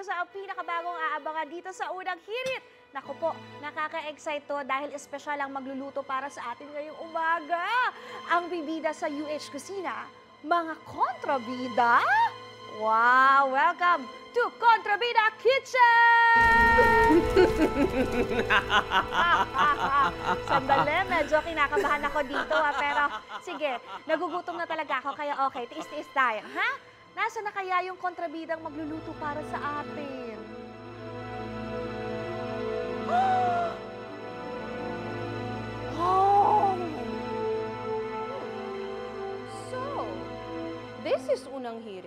mo sa pinakabagong aabangan dito sa Unang Hirit. Naku po, nakaka-excite to dahil espesyal ang magluluto para sa atin ngayong umaga. Ang bibida sa UH Kusina, mga kontrabida. Wow! Welcome to Kontrabida Kitchen! Sandali, medyo kinakabahan ako dito ha. Pero sige, nagugutom na talaga ako kaya okay, tiis-tiis tayo. Ha? Nasa na kaya yung kontrabidang magluluto para sa atin? Oh! So, this is Unang Hirit.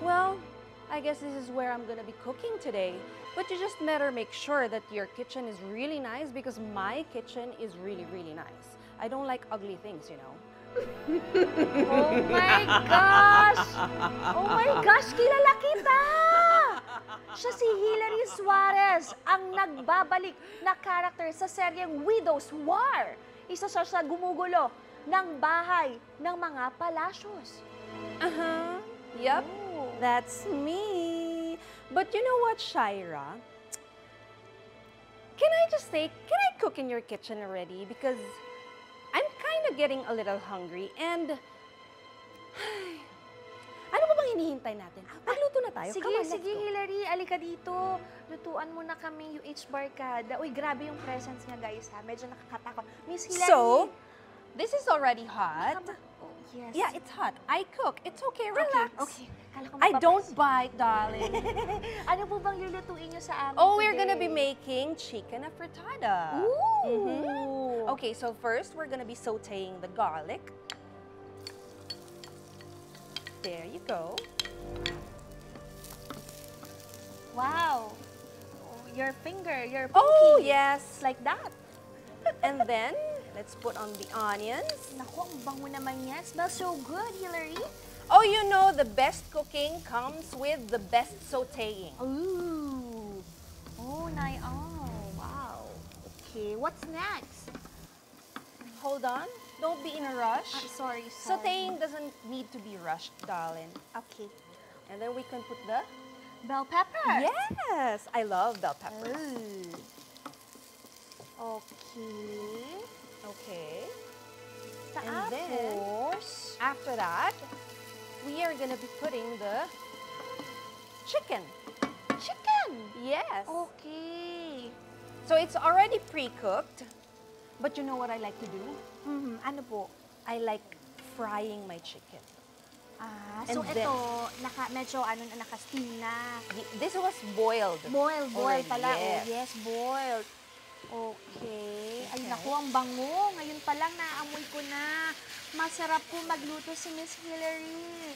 Well, I guess this is where I'm gonna be cooking today. But you just better make sure that your kitchen is really nice because my kitchen is really, really nice. I don't like ugly things, you know. Oh my gosh! Oh my gosh! Kilala kita! Siya si Hillary Suarez, ang nagbabalik na character sa seryeng Widow's War. Isa siya sa gumugulo ng bahay ng mga palasyos. Uh-huh. Yup. That's me. But you know what, Shaira? Can I just say, can I cook in your kitchen already? Because I'm kind of getting a little hungry and... Ano ba bang hinihintay natin? Magluto na tayo. Sige, sige, Hillary. Alika dito. Lutuan mo na kami, UH Barkada. Uy, grabe yung presence niya, guys, ha? Medyo nakakatakot. Miss Hillary. So, this is already hot. Yes. Yeah, it's hot. I cook. It's okay. Relax. Okay. I don't bite, darling. Ano po bang lulutuin niyo sa amin today? We're gonna be making chicken frittata. Ooh. Mm-hmm. Okay, so first we're gonna be sauteing the garlic. There you go. Wow. Your finger, your pinky. Oh, yes. Like that. And then... let's put on the onions. Naku, ang bango naman yan. Smells so good, Hillary. Oh, you know, the best cooking comes with the best sauteing. Ooh. Oh, nice. Oh, wow. Okay, what's next? Hold on. Don't be in a rush. I'm sorry, sorry. Sauteing doesn't need to be rushed, darling. Okay. And then we can put the... bell peppers. Yes, I love bell peppers. Ooh. Okay. Okay. And then, after that, we are going to be putting the chicken. Chicken? Yes. Okay. So it's already pre-cooked. But you know what I like to do? Mm-hmm. Ano po? I like frying my chicken. Ah, and so then, ito, medyo naka-steam na. This was boiled. Boiled pala. Yes, oh, yes, boiled. Okay. Ay, naku, ang bango. Ngayon pa lang naaamoy ko na. Masarap po magluto si Miss Hillary.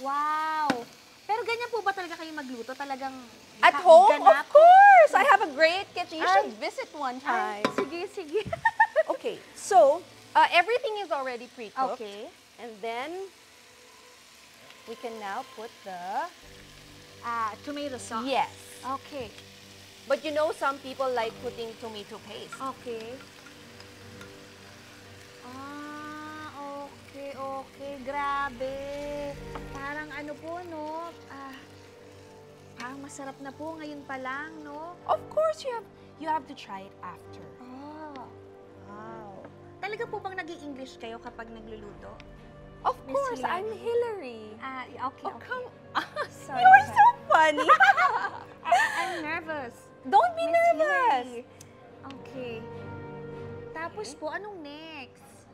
Wow! Pero ganyan po ba talaga kayo magluto? Talagang at home? Ganap? Of course! I have a great kitchen. You should visit one time. Sige, sige. Okay. So, everything is already pre-cooked. Okay. And then, we can now put the... tomato sauce. Yes. Okay. But you know, some people like putting tomato paste. Okay. Ah, okay, okay. Grabe. Parang ano po, no? Parang masarap na po ngayon pa lang, no? Of course, you have to try it after. Oh. Wow. Talaga po bang nag-i-English kayo kapag nagluluto? Of course, I'm Hillary. Ah, okay, okay. Come on. Sorry. You're so funny. I'm nervous. Don't be nervous! Okay. Tapos po, anong next?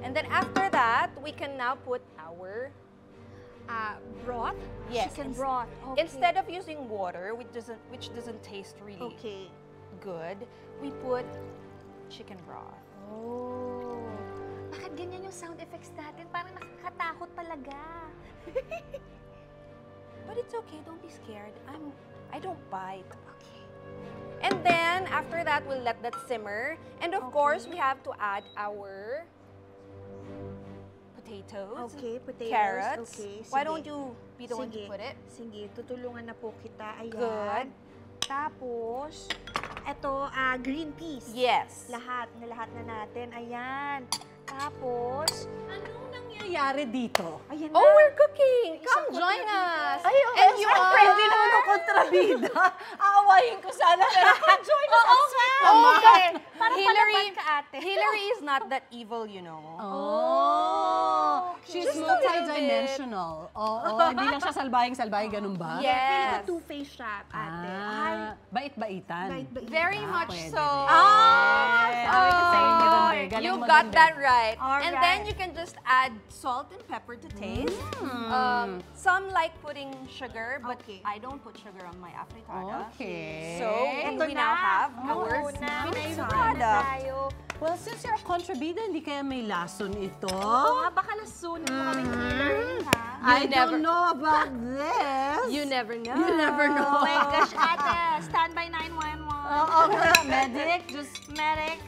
And then after that, we can now put our broth? Yes. Chicken broth. Okay. Instead of using water, which doesn't taste really good, we put chicken broth. Oh. Bakit ganyan yung sound effects natin? Parang nakakatakot talaga. But it's okay, don't be scared. I don't bite. Okay. And then, after that, we'll let that simmer. And of course, we have to add our potatoes, carrots. Okay, sige. Why don't you be the one to put it? Sige, tutulungan na po kita. Ayan. Good. Tapos, eto, green peas. Yes. Lahat na natin. Ayan. Tapos, anong nangyayari dito? Ayan na. Oh, we're cooking! Come join us! Ayun, and you are friendly nun ng kontrabida. Aawahin ko sana. Pero join us at sweet naman. Parang palaban ka, ate. Hillary is not that evil, you know. Oh. She's multidimensional. Oo. Hindi lang siya salbayang-salbayang, ganun ba? Yes. Two-faced siya, ate. Bait-baitan. Very much so. You got that right. And then you can just add salt and pepper to taste. Some like putting sugar, but I don't put sugar on my afritada. Okay. So we now have our afritada. Well, since you're a kontrabida, hindi kaya may lason ito? Oo, baka lason mo kami ngayon, ha? I don't know about this. You never know. You never know. Oh my gosh, ate. Stand by 911. Oo, medic. Just medic.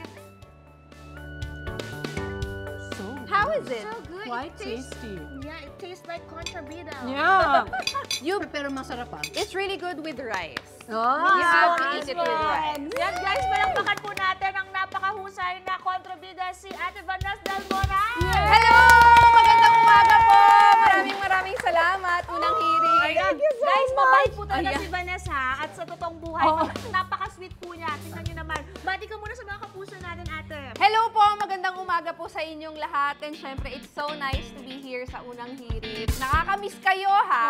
How is it? So good. Quite tasty. Yeah, it tastes like kontrabida. Yeah. Pero masarap pa. It's really good with rice. Oh, you have to eat it with rice. Yan guys, palakpakan po natin ang napakahusay na kontrabida si Ate Vanessa del Moral. Hello! Magandang umaga po. Maraming salamat. Unang hirit. Guys, mabait po talaga si Vanessa at sa totoong buhay. Napaka-sweet po niya. Tingnan niyo naman. Bati ka muna sa mga kapuso natin, ate. Hello po. Magandang umaga po sa inyong lahat. And syempre, it's so nice to be here sa Unang Hirit. Nakakamiss kayo, ha?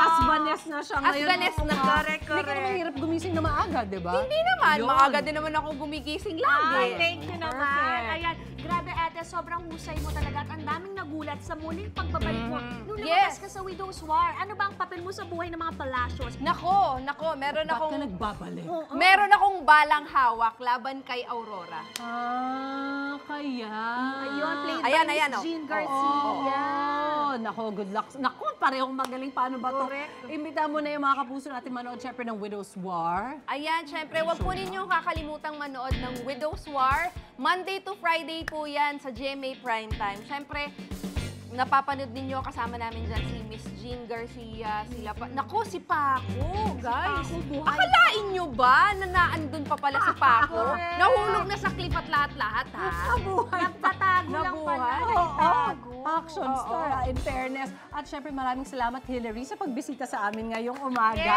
As Vanessa na siya ngayon. As Vanessa na. Hindi ka naman hirap gumising na maaga, di ba? Hindi naman. Maaga din naman ako gumigising lagi. Thank you naman. Ayan. Grabe, ate. Sobrang husay mo talaga. At ang daming nagulat sa muling pagbabalik mo. Nung lumabas ka sa Widow's War, ano ba ang papel mo sa buhay ng mga palasyos? Nako. Meron akong... Ba't ka nagbabalik? Meron akong balang hawak laban kay Aurora. Ah, kaya... Ayun, played by Miss Jean Garcia. Oo. Nako, good luck. Nako, parehong magaling. Paano ba ito? Imbita mo na yung mga kapuso natin manood, syempre, ng Widow's War. Ayan, syempre. Huwag po ninyong kakalimutang manood ng Widow's War. Monday to Friday po yan sa GMA Prime Time. Syempre, napapanood ninyo kasama namin dyan si Miss Jean Garcia, sila pa... Naku, si Paco, guys! Si Paco, buhay. Akalain nyo ba na naandun pa pala si Paco? Nahulog na sa clip at lahat-lahat, ha? Nabuhay! Nagtatago lang pala. Nagtatago. Action star, in fairness. At syempre, maraming salamat, Hillary, sa pagbisita sa amin ngayong umaga.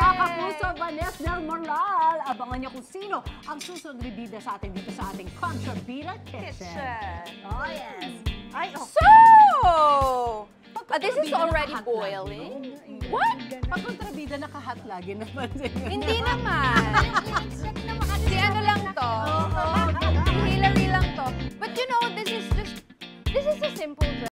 Mga kapuso, Vanessa del Moral, abangan niyo kung sino ang susunod bida sa atin dito sa ating Kontrabida Kitchen. Oh, yes! So, this is already boiling. What? Pag kontrabida, naka-hot lagi naman. Hindi naman. Si ano lang to. Si Hillary lang to. But you know, this is just a simple dress.